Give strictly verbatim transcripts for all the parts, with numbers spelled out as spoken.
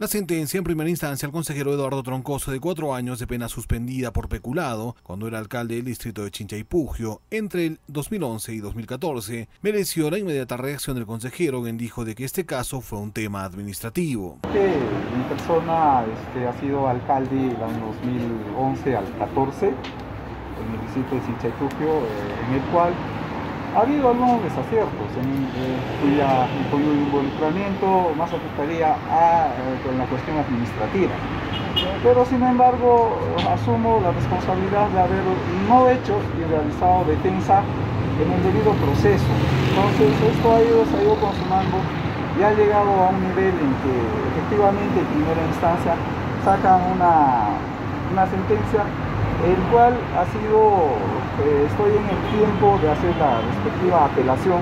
La sentencia en primera instancia al consejero Eduardo Troncoso de cuatro años de pena suspendida por peculado, cuando era alcalde del distrito de Chinchaypujio, entre el dos mil once y dos mil catorce, mereció la inmediata reacción del consejero, quien dijo de que este caso fue un tema administrativo. Mi persona este, ha sido alcalde del año dos mil once al catorce, en el distrito de Chinchaypujio, eh, en el cual ha habido algunos desaciertos en cuya eh, involucramiento más afectaría a, eh, con la cuestión administrativa. Pero sin embargo, asumo la responsabilidad de haber no hecho y realizado defensa en el debido proceso. Entonces esto ha ido, se ha ido consumando y ha llegado a un nivel en que efectivamente en primera instancia sacan una, una sentencia, el cual ha sido, eh, estoy en el tiempo de hacer la respectiva apelación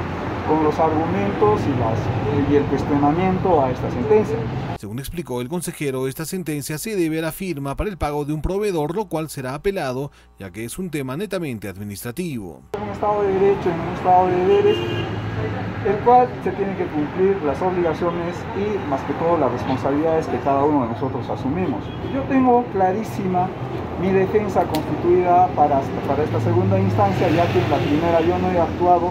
con los argumentos y, las, y el cuestionamiento a esta sentencia. Según explicó el consejero, esta sentencia se debe a la firma para el pago de un proveedor, lo cual será apelado, ya que es un tema netamente administrativo. En un estado de derecho, en un estado de deberes, el cual se tienen que cumplir las obligaciones y más que todo las responsabilidades que cada uno de nosotros asumimos. Yo tengo clarísima mi defensa constituida para, para esta segunda instancia, ya que en la primera yo no he actuado,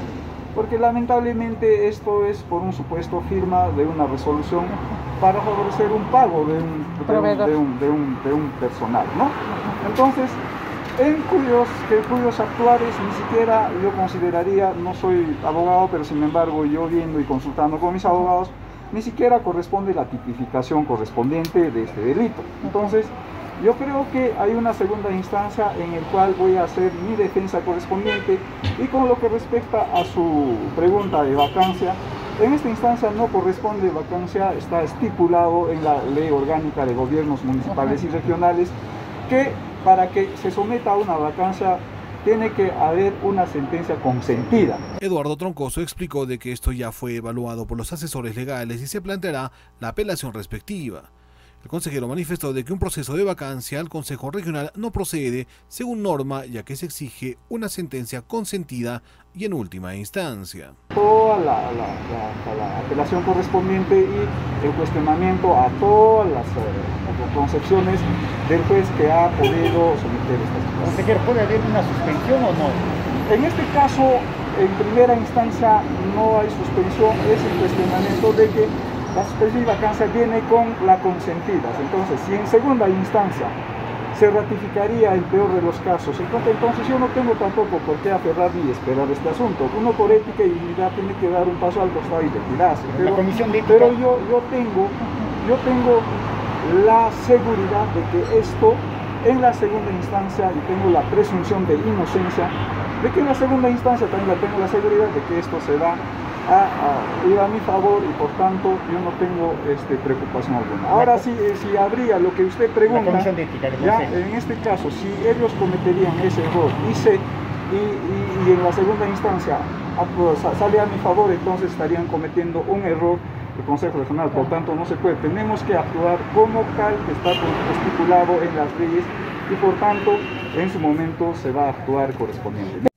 porque lamentablemente esto es por un supuesto firma de una resolución para favorecer un pago de un, de un, de un, de un, de un personal, ¿no? Entonces, en cuyos, que cuyos actuares ni siquiera yo consideraría, no soy abogado, pero sin embargo yo viendo y consultando con mis abogados, ni siquiera corresponde la tipificación correspondiente de este delito. Entonces, yo creo que hay una segunda instancia en el cual voy a hacer mi defensa correspondiente, y con lo que respecta a su pregunta de vacancia, en esta instancia no corresponde vacancia, está estipulado en la Ley Orgánica de Gobiernos Municipales y Regionales que para que se someta a una vacancia tiene que haber una sentencia consentida. Eduardo Troncoso explicó de que esto ya fue evaluado por los asesores legales y se planteará la apelación respectiva. El consejero manifestó de que un proceso de vacancia al Consejo Regional no procede según norma, ya que se exige una sentencia consentida y en última instancia. Toda la, la, la, la apelación correspondiente y el cuestionamiento a todas las, las concepciones del juez que ha podido someter estas. ¿Consejero, puede haber una suspensión o no? En este caso, en primera instancia no hay suspensión, es el cuestionamiento de que la suspensión y vacancia viene con la consentida. Entonces, si en segunda instancia se ratificaría el peor de los casos, entonces yo no tengo tampoco por qué aferrar ni esperar este asunto. Uno por ética y dignidad tiene que dar un paso al costado y retirarse. Pero, la comisión de ética. pero yo, yo, tengo, yo tengo la seguridad de que esto, en la segunda instancia, y tengo la presunción de inocencia, de que en la segunda instancia también la tengo la seguridad de que esto se da A, a, iba a mi favor, y por tanto yo no tengo este, preocupación alguna. Ahora sí, si, si habría lo que usted pregunta, ya, en este caso, si ellos cometerían ese error y, se, y, y, y en la segunda instancia a, sale a mi favor, entonces estarían cometiendo un error del Consejo Regional. Por tanto no se puede, tenemos que actuar como tal que está estipulado en las leyes, y por tanto en su momento se va a actuar correspondiente.